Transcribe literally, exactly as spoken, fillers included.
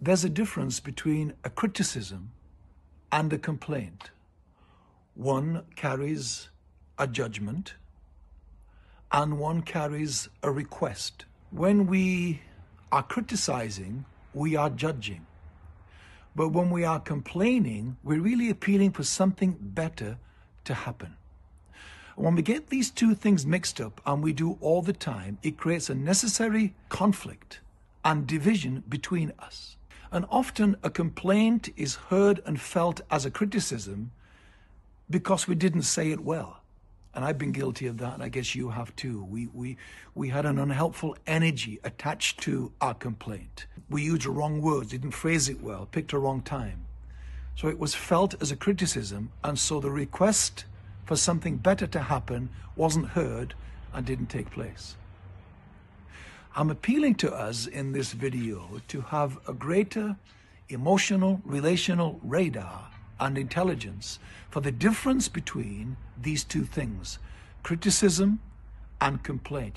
There's a difference between a criticism and a complaint. One carries a judgment and one carries a request. When we are criticizing, we are judging. But when we are complaining, we're really appealing for something better to happen. When we get these two things mixed up, and we do all the time, it creates a necessary conflict and division between us. And often a complaint is heard and felt as a criticism because we didn't say it well. And I've been guilty of that, and I guess you have too. We, we, we had an unhelpful energy attached to our complaint. We used the wrong words, didn't phrase it well, picked a wrong time. So it was felt as a criticism, and so the request for something better to happen wasn't heard and didn't take place. I'm appealing to us in this video to have a greater emotional, relational radar and intelligence for the difference between these two things, criticism and complaint.